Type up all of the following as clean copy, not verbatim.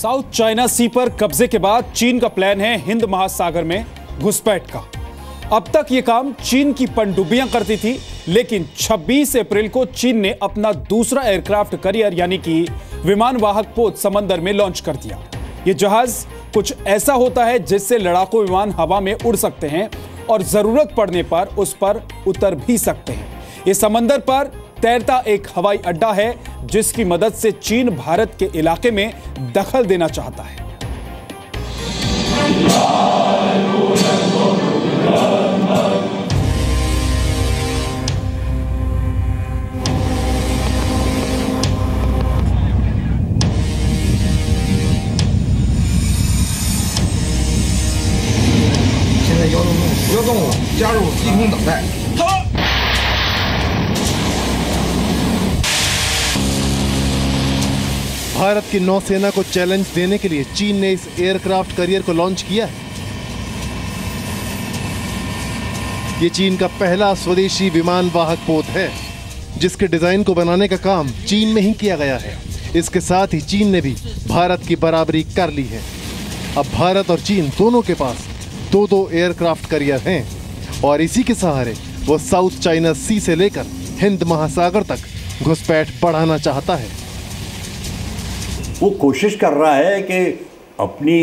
South China सी पर कब्जे के बाद चीन का प्लान है हिंद महासागर में घुसपैठ का। अब तक ये काम चीन की पनडुब्बियां करती थी, लेकिन 26 अप्रैल को चीन ने अपना दूसरा एयरक्राफ्ट कैरियर यानी कि विमानवाहक पोत समंदर में लॉन्च कर दिया। ये जहाज कुछ ऐसा होता है जिससे लड़ाकू विमान हवा में उड़ सकते हैं और जरूरत पड़ने पर उस पर उतर भी सकते हैं। ये समंदर पर तैरता एक हवाई अड्डा है जिसकी मदद से चीन भारत के इलाके में दखल देना चाहता है। भारत की नौसेना को चैलेंज देने के लिए चीन ने इस एयरक्राफ्ट कैरियर को लॉन्च किया है। ये चीन का पहला स्वदेशी विमान वाहक पोत है जिसके डिजाइन को बनाने का काम चीन में ही किया गया है। इसके साथ ही चीन ने भी भारत की बराबरी कर ली है। अब भारत और चीन दोनों के पास दो एयरक्राफ्ट कैरियर हैं और इसी के सहारे वो साउथ चाइना सी से लेकर हिंद महासागर तक घुसपैठ बढ़ाना चाहता है। वो कोशिश कर रहा है कि अपनी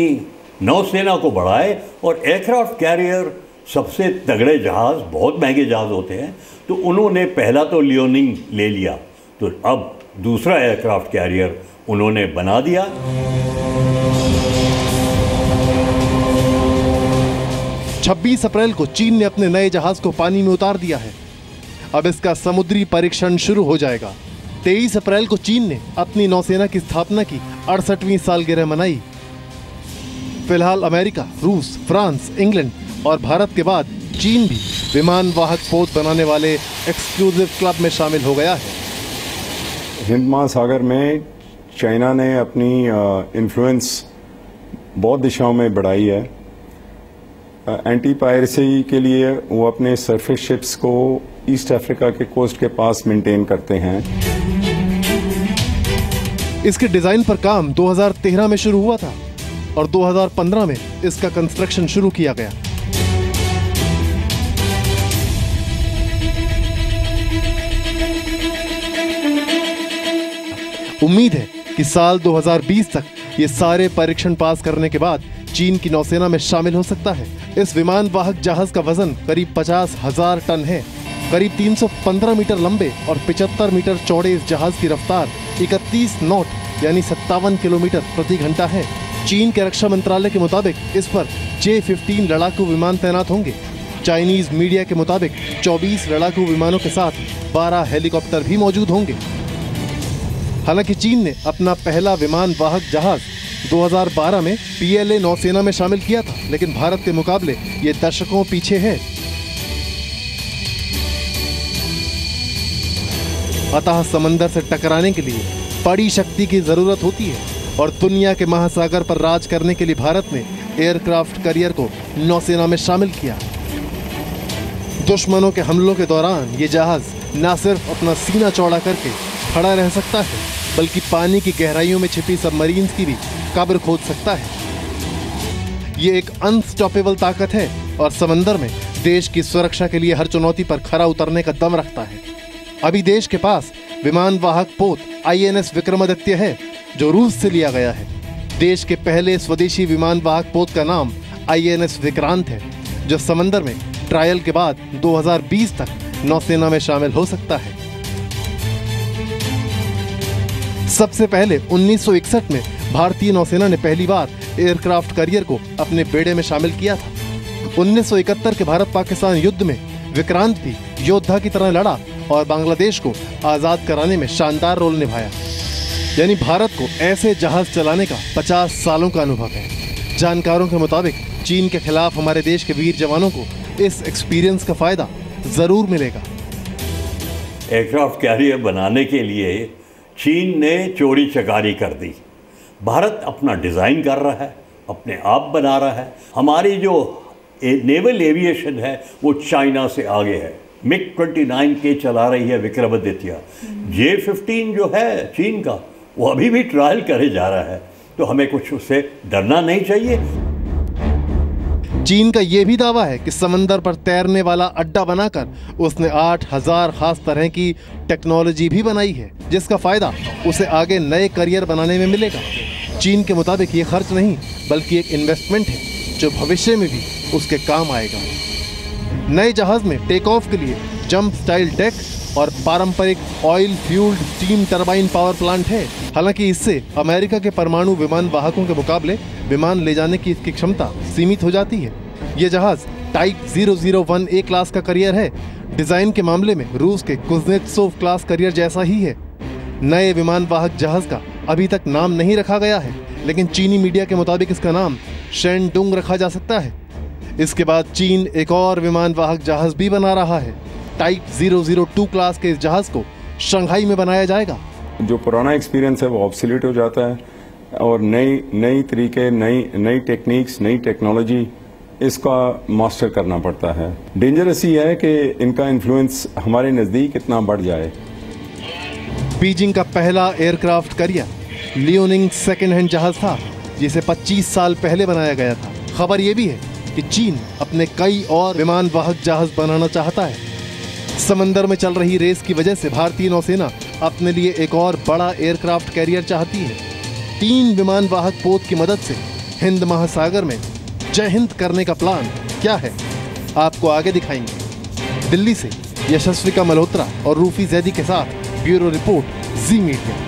नौसेना को बढ़ाए और एयरक्राफ्ट कैरियर सबसे तगड़े जहाज़, बहुत महंगे जहाज होते हैं, तो उन्होंने पहला तो लियाओनिंग ले लिया, तो अब दूसरा एयरक्राफ्ट कैरियर उन्होंने बना दिया। छब्बीस अप्रैल को चीन ने अपने नए जहाज को पानी में उतार दिया है। अब इसका समुद्री परीक्षण शुरू हो जाएगा। 23 अप्रैल को चीन ने अपनी नौसेना की स्थापना की 68वीं सालगिरह मनाई। फिलहाल अमेरिका, रूस, फ्रांस, इंग्लैंड और भारत के बाद चीन भी विमान वाहक पोत बनाने वाले एक्सक्लूसिव क्लब में शामिल हो गया है। हिंद महासागर में चाइना ने अपनी इन्फ्लुएंस बहुत दिशाओं में बढ़ाई है। एंटी पायरेसी के लिए वो अपने सरफेस शिप्स को ईस्ट अफ्रीका के कोस्ट के पास मेंटेन करते हैं। इसके डिजाइन पर काम 2013 में शुरू हुआ था और 2015 में इसका कंस्ट्रक्शन शुरू किया गया। उम्मीद है कि साल 2020 तक ये सारे परीक्षण पास करने के बाद चीन की नौसेना में शामिल हो सकता है। इस विमान वाहक जहाज का वजन करीब 50,000 टन है। करीब 315 मीटर लंबे और 75 मीटर चौड़े इस जहाज की रफ्तार 31 नॉट यानी 57 किलोमीटर प्रति घंटा है। चीन के रक्षा मंत्रालय के मुताबिक इस पर जे 15 लड़ाकू विमान तैनात होंगे। चाइनीज मीडिया के मुताबिक 24 लड़ाकू विमानों के साथ 12 हेलीकॉप्टर भी मौजूद होंगे। हालांकि चीन ने अपना पहला विमान वाहक जहाज 2012 में PLA नौसेना में शामिल किया था, लेकिन भारत के मुकाबले ये दशकों पीछे है। अतः समंदर से टकराने के लिए बड़ी शक्ति की जरूरत होती है और दुनिया के महासागर पर राज करने के लिए भारत ने एयरक्राफ्ट कैरियर को नौसेना में शामिल किया। दुश्मनों के हमलों के दौरान ये जहाज न सिर्फ अपना सीना चौड़ा करके खड़ा रह सकता है, बल्कि पानी की गहराइयों में छिपी सबमरीन्स की भी कब्र खोद सकता है। ये एक अनस्टॉपेबल ताकत है और समंदर में देश की सुरक्षा के लिए हर चुनौती पर खरा उतरने का दम रखता है। अभी देश के पास विमान वाहक पोत INS विक्रमादित्य है जो रूस से लिया गया है। देश के पहले स्वदेशी विमान वाहक पोत का नाम INS विक्रांत है जो समंदर में ट्रायल के बाद 2020 तक नौसेना में शामिल हो सकता है। सबसे पहले 1961 में भारतीय नौसेना ने पहली बार एयरक्राफ्ट कैरियर को अपने बेड़े में शामिल किया था। 1971 के भारत पाकिस्तान युद्ध में विक्रांत भी योद्धा की तरह लड़ा और बांग्लादेश को आज़ाद कराने में शानदार रोल निभाया। यानी भारत को ऐसे जहाज चलाने का 50 सालों का अनुभव है। जानकारों के मुताबिक चीन के खिलाफ हमारे देश के वीर जवानों को इस एक्सपीरियंस का फ़ायदा ज़रूर मिलेगा। एयरक्राफ्ट कैरियर बनाने के लिए चीन ने चोरी चकारी कर दी। भारत अपना डिज़ाइन कर रहा है, अपने आप बना रहा है। हमारी जो नेवल एविएशन है वो चाइना से आगे है। मिग 29 के चला रही है विक्रमादित्य। J-15 जो है चीन का, वो अभी भी ट्रायल करे जा रहा है। तो हमें कुछ उससे डरना नहीं चाहिए। चीन का ये भी दावा है कि समंदर पर तैरने वाला अड्डा बनाकर उसने 8000 खास तरह की टेक्नोलॉजी भी बनाई है, जिसका फायदा उसे आगे नए करियर बनाने में मिलेगा। चीन के मुताबिक ये खर्च नहीं बल्कि एक इन्वेस्टमेंट है जो भविष्य में भी उसके काम आएगा। नए जहाज में टेक ऑफ के लिए जंप स्टाइल डेक और पारंपरिक oil fuelled steam turbine power plant है। हालांकि इससे अमेरिका के परमाणु विमान वाहकों के मुकाबले विमान ले जाने की इसकी क्षमता सीमित हो जाती है। ये जहाज टाइप 0011A क्लास का करियर है। डिजाइन के मामले में रूस के कुज़नेटसोव क्लास करियर जैसा ही है। नए विमान वाहक जहाज का अभी तक नाम नहीं रखा गया है, लेकिन चीनी मीडिया के मुताबिक इसका नाम शेंडोंग रखा जा सकता है। इसके बाद चीन एक और विमान वाहक जहाज भी बना रहा है। टाइप 002 क्लास के इस जहाज को शंघाई में बनाया जाएगा। जो पुराना एक्सपीरियंस है वो ऑब्सोलीट हो जाता है और नई तरीके, नई टेक्निक्स, नई टेक्नोलॉजी इसका मास्टर करना पड़ता है। डेंजरस ये है कि इनका इन्फ्लुएंस हमारे नज़दीक इतना बढ़ जाए। बीजिंग का पहला aircraft carrier Liaoning second hand जहाज था, जिसे 25 साल पहले बनाया गया था। खबर ये भी है कि चीन अपने कई और विमान वाहक जहाज बनाना चाहता है। समंदर में चल रही रेस की वजह से भारतीय नौसेना अपने लिए एक और बड़ा एयरक्राफ्ट कैरियर चाहती है। 3 विमान वाहक पोत की मदद से हिंद महासागर में जय हिंद करने का प्लान क्या है, आपको आगे दिखाएंगे। दिल्ली से यशस्वी मल्होत्रा और रूफी जैदी के साथ ब्यूरो रिपोर्ट जी मीडिया।